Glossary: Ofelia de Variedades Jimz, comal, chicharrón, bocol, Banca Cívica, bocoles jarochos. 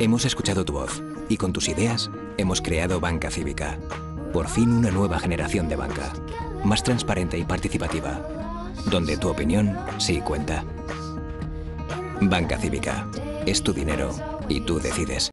Hemos escuchado tu voz y con tus ideas hemos creado Banca Cívica. Por fin una nueva generación de banca, más transparente y participativa, donde tu opinión sí cuenta. Banca Cívica, es tu dinero y tú decides.